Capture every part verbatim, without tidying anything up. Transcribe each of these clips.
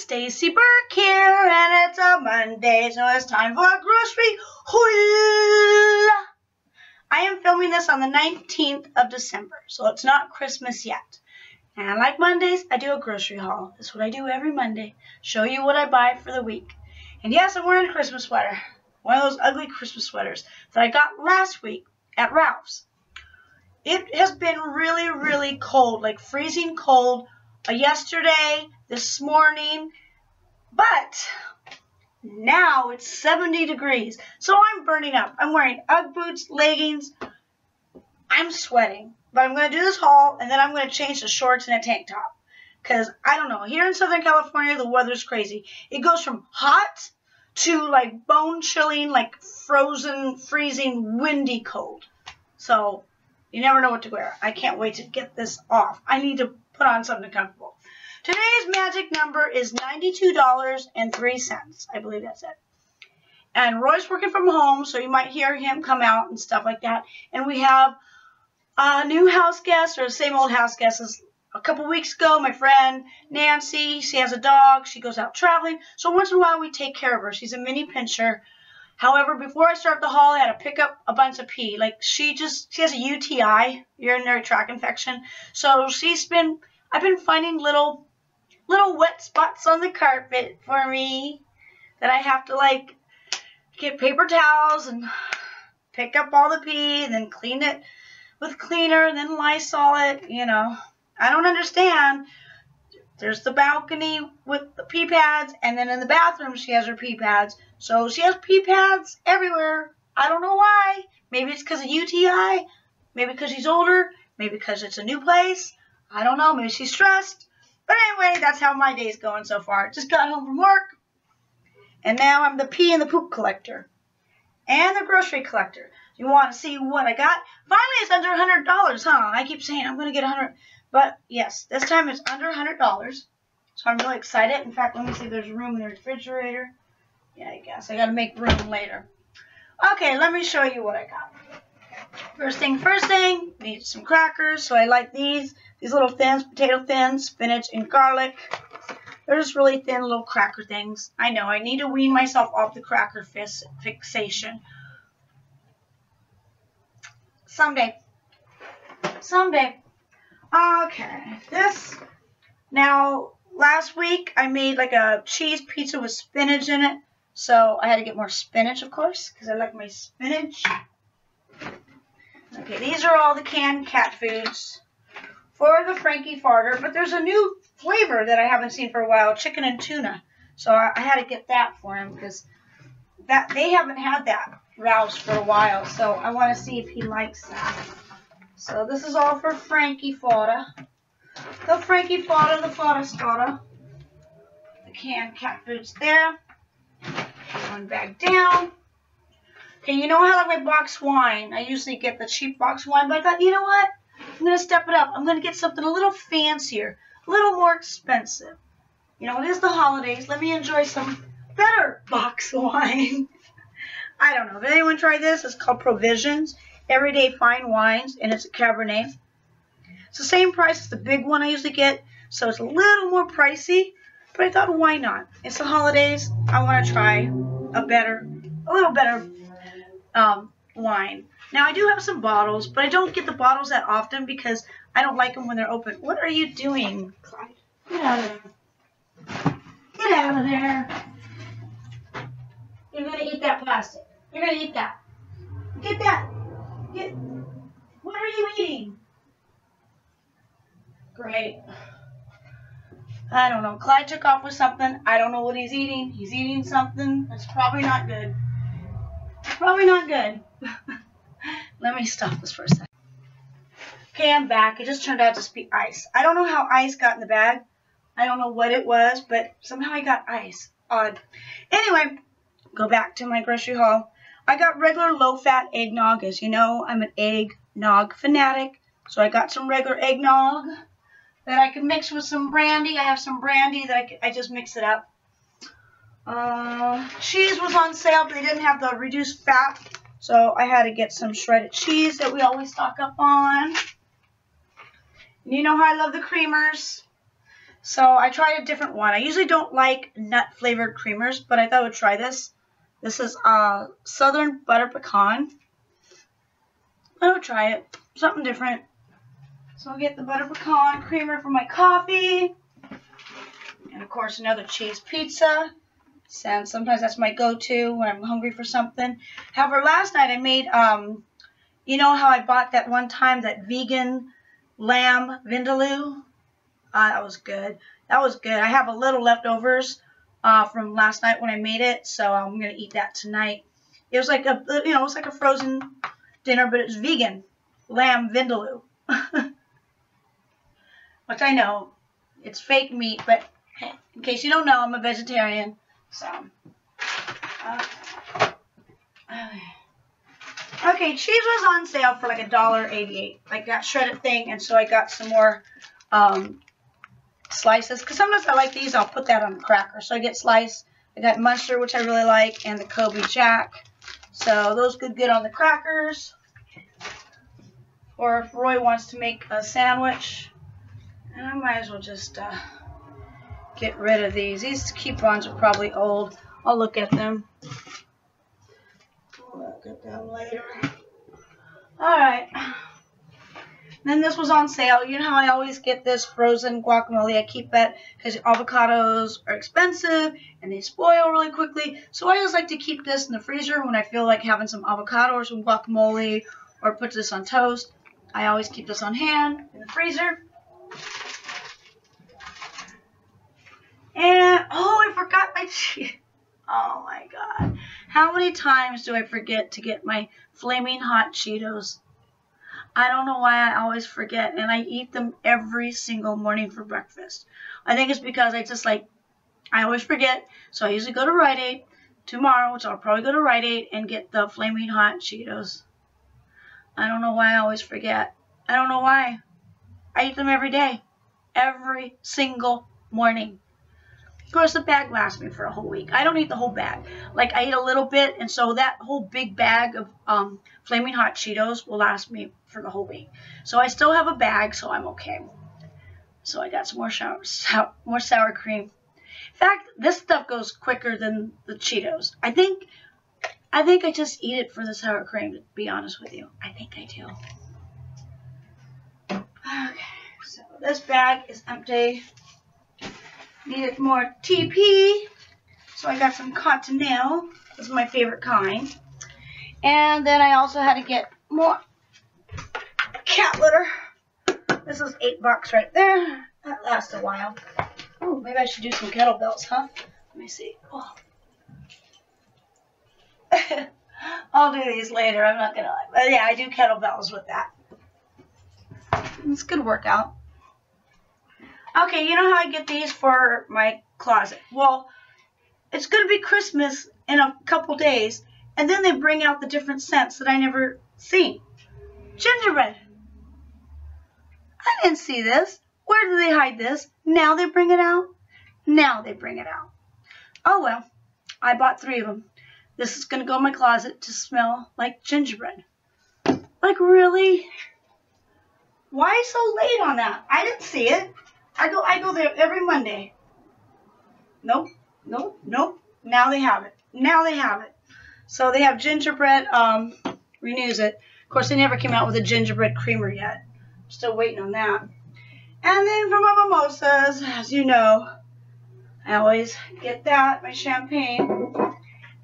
Stacy Burke here, and it's a Monday, so it's time for a grocery haul. I am filming this on the nineteenth of December, so it's not Christmas yet. And like Mondays, I do a grocery haul. That's what I do every Monday. Show you what I buy for the week. And yes, I'm wearing a Christmas sweater. One of those ugly Christmas sweaters that I got last week at Ralph's. It has been really, really cold, like freezing cold yesterday, this morning, but now it's seventy degrees, so I'm burning up. I'm wearing Ugg boots, leggings. I'm sweating, but I'm going to do this haul, and then I'm going to change to shorts and a tank top, because I don't know. Here in Southern California, the weather's crazy. It goes from hot to, like, bone-chilling, like, frozen, freezing, windy cold, so you never know what to wear. I can't wait to get this off. I need to put on something comfortable. Today's magic number is ninety-two dollars and three cents. I believe that's it. And Roy's working from home, so you might hear him come out and stuff like that. And we have a new house guest, or the same old house guest as a couple weeks ago. My friend Nancy, she has a dog. She goes out traveling. So once in a while, we take care of her. She's a mini pincher. However, before I start the haul, I had to pick up a bunch of pee. Like, she just, she has a U T I, urinary tract infection. So she's been, I've been finding little, little wet spots on the carpet for me that I have to, like, get paper towels and pick up all the pee and then clean it with cleaner and then Lysol it, you know. I don't understand. There's the balcony with the pee pads, and then in the bathroom she has her pee pads. So she has pee pads everywhere. I don't know why. Maybe it's because of U T I. Maybe because she's older. Maybe because it's a new place. I don't know. Maybe she's stressed. But anyway, that's how my day's going so far. Just got home from work. And now I'm the pee and the poop collector. And the grocery collector. You want to see what I got? Finally, it's under one hundred dollars, huh? I keep saying I'm going to get one hundred dollars. But, yes, this time it's under one hundred dollars. So I'm really excited. In fact, let me see if there's room in the refrigerator. Yeah, I guess. I got to make room later. Okay, let me show you what I got. First thing, first thing, need some crackers. So I like these. These little thins, potato thins, spinach, and garlic. They're just really thin little cracker things. I know. I need to wean myself off the cracker fix fixation. Someday. Someday. Okay. This. Now, last week I made like a cheese pizza with spinach in it. So I had to get more spinach, of course, because I like my spinach. Okay, these are all the canned cat foods for the Frankie Farter. But there's a new flavor that I haven't seen for a while, chicken and tuna. So I, I had to get that for him because that they haven't had that Ralph's for a while. So I want to see if he likes that. So this is all for Frankie Farter. The Frankie Farter, the Farter Starter. The canned cat food's there. One bag down. Okay, you know how I like my box wine. I usually get the cheap box wine, but I thought, you know what? I'm going to step it up. I'm going to get something a little fancier, a little more expensive. You know, it is the holidays. Let me enjoy some better box wine. I don't know. Did anyone try this? It's called Provisions, Everyday Fine Wines, and it's a Cabernet. It's the same price as the big one I usually get, so it's a little more pricey, but I thought, why not? It's the holidays. I want to try a better, a little better um, wine. Now, I do have some bottles, but I don't get the bottles that often because I don't like them when they're open. What are you doing, Clyde? Get out of there. Get out of there. You're going to eat that plastic. You're going to eat that. Get that. Get. What are you eating? Great. I don't know. Clyde took off with something. I don't know what he's eating. He's eating something that's probably not good. Probably not good. Let me stop this for a second. Okay, I'm back. It just turned out to be ice. I don't know how ice got in the bag. I don't know what it was, but somehow I got ice. Odd. Anyway, go back to my grocery haul. I got regular low-fat eggnog. As you know, I'm an eggnog fanatic. So I got some regular eggnog that I can mix with some brandy. I have some brandy that I, can, I just mix it up. Uh, cheese was on sale, but they didn't have the reduced fat. So I had to get some shredded cheese that we always stock up on. And you know how I love the creamers. So I tried a different one. I usually don't like nut-flavored creamers, but I thought I would try this. This is uh, Southern Butter Pecan. I would try it. Something different. So I'll get the Butter Pecan creamer for my coffee. And, of course, another cheese pizza. And sometimes that's my go-to when I'm hungry for something. However, last night I made, um, you know how I bought that one time, that vegan lamb vindaloo? Uh, that was good. That was good. I have a little leftovers uh, from last night when I made it, so I'm gonna eat that tonight. It was like a, you know, it's like a frozen dinner, but it's vegan lamb vindaloo, which I know it's fake meat, but in case you don't know, I'm a vegetarian. So, uh, okay, cheese was on sale for like a dollar eighty-eight. Like that shredded thing, and so I got some more. Um, slices, because sometimes I like these. I'll put that on a cracker. So I get slice. I got mustard, which I really like, and the Kobe Jack. So those could get on the crackers. Or if Roy wants to make a sandwich, and I might as well just uh, get rid of these. These coupons are probably old. I'll look at them. I'll get them later. All right. Then this was on sale. You know how I always get this frozen guacamole. I keep that because avocados are expensive and they spoil really quickly. So I just like to keep this in the freezer when I feel like having some avocado or some guacamole, or put this on toast. I always keep this on hand in the freezer. And, oh, I forgot my cheese. Oh, my God. How many times do I forget to get my flaming hot Cheetos? I don't know why I always forget, and I eat them every single morning for breakfast. I think it's because I just like, I always forget, so I usually go to Rite Aid tomorrow, which I'll probably go to Rite Aid and get the Flaming Hot Cheetos. I don't know why I always forget. I don't know why. I eat them every day, every single morning. Of course, the bag lasts me for a whole week. I don't eat the whole bag. Like, I eat a little bit, and so that whole big bag of um, Flaming Hot Cheetos will last me for the whole week. So I still have a bag, so I'm okay. So I got some more, sour, sour, more sour cream. In fact, this stuff goes quicker than the Cheetos. I think, I think I just eat it for the sour cream, to be honest with you. I think I do. Okay, so this bag is empty. Needed more T P, so I got some Cottonelle. This is my favorite kind. And then I also had to get more cat litter. This is eight bucks right there. That lasts a while. Oh, maybe I should do some kettlebells, huh? Let me see. Oh. I'll do these later. I'm not gonna lie. But yeah, I do kettlebells with that. It's a good workout. Okay, you know how I get these for my closet? Well, it's going to be Christmas in a couple days, and then they bring out the different scents that I never seen. Gingerbread. I didn't see this. Where do they hide this? Now they bring it out? Now they bring it out. Oh, well, I bought three of them. This is going to go in my closet to smell like gingerbread. Like, really? Why so late on that? I didn't see it. I go, I go there every Monday. Nope, nope, nope. Now they have it. Now they have it. So they have gingerbread. Um, renews it. Of course, they never came out with a gingerbread creamer yet. I'm still waiting on that. And then for my mimosas, as you know, I always get that, my champagne.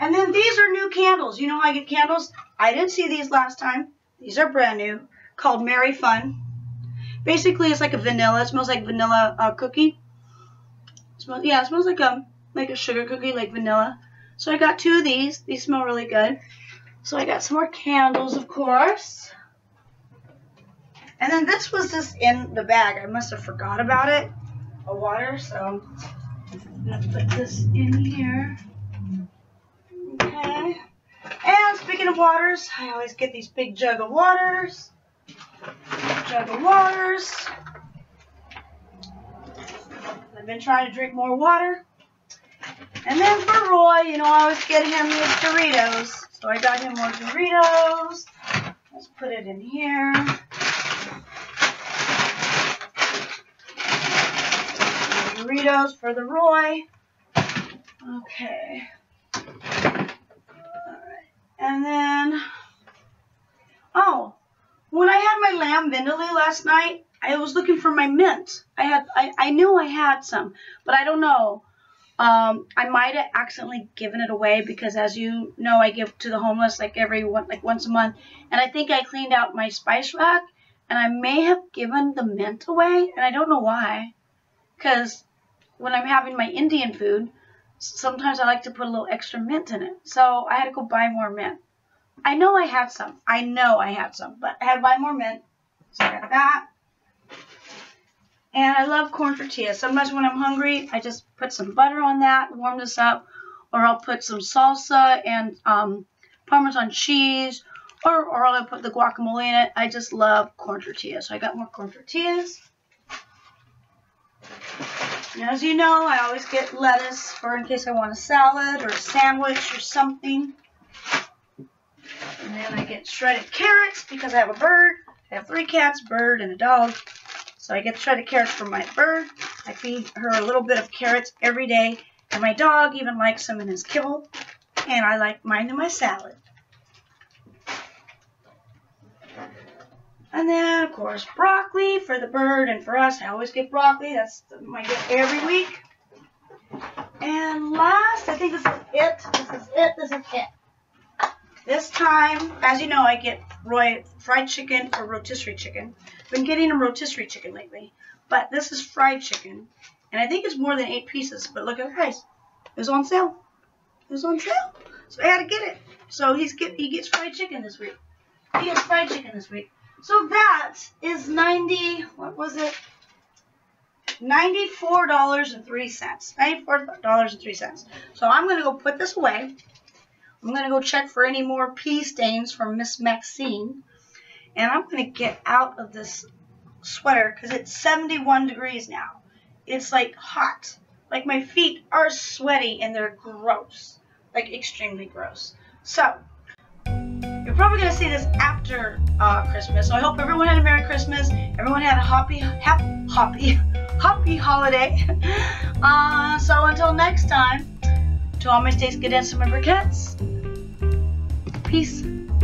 And then these are new candles. You know how I get candles? I didn't see these last time. These are brand new, called Merry Fun. Basically, it's like a vanilla. It smells like vanilla uh, cookie. It smells, yeah, it smells like a like a sugar cookie, like vanilla. So I got two of these. These smell really good. So I got some more candles, of course. And then this was just in the bag. I must have forgot about it. A water. So I'm gonna put this in here. Okay. And speaking of waters, I always get these big jug of waters. Jug of waters. I've been trying to drink more water. And then for Roy, you know, I always get him these Doritos. So I got him more Doritos. Let's put it in here. Doritos for the Roy. Okay. Alright. And then, oh, when I had my lamb vindaloo last night, I was looking for my mint. I had, I, I knew I had some, but I don't know. Um, I might have accidentally given it away because, as you know, I give to the homeless like every one, like once a month. And I think I cleaned out my spice rack, and I may have given the mint away, and I don't know why. Because when I'm having my Indian food, sometimes I like to put a little extra mint in it. So I had to go buy more mint. I know I had some. I know I had some, but I had to buy more mint. So I got that. And I love corn tortillas. Sometimes when I'm hungry, I just put some butter on that, warm this up, or I'll put some salsa and um, Parmesan cheese, or, or I'll put the guacamole in it. I just love corn tortillas. So I got more corn tortillas. And as you know, I always get lettuce for in case I want a salad or a sandwich or something. And then I get shredded carrots because I have a bird. I have three cats, bird, and a dog. So I get shredded carrots for my bird. I feed her a little bit of carrots every day. And my dog even likes some in his kibble. And I like mine in my salad. And then, of course, broccoli for the bird and for us. I always get broccoli. That's my gift every week. And last, I think this is it. This is it. This is it. This time, as you know, I get Roy fried chicken or rotisserie chicken. Been getting a rotisserie chicken lately, but this is fried chicken, and I think it's more than eight pieces, but look at the price. It was on sale. It was on sale, so I had to get it. So he's get, he gets fried chicken this week. He gets fried chicken this week. So that is ninety, what was it? ninety-four dollars and three cents. ninety-four dollars and three cents. So I'm going to go put this away. I'm going to go check for any more pea stains from Miss Maxine. And I'm going to get out of this sweater because it's seventy-one degrees now. It's like hot. Like my feet are sweaty and they're gross. Like extremely gross. So, you're probably going to see this after uh, Christmas. So I hope everyone had a Merry Christmas. Everyone had a happy, hap, happy, happy holiday. uh, so until next time, to all my Stace-Cadets and my Burkettes, peace.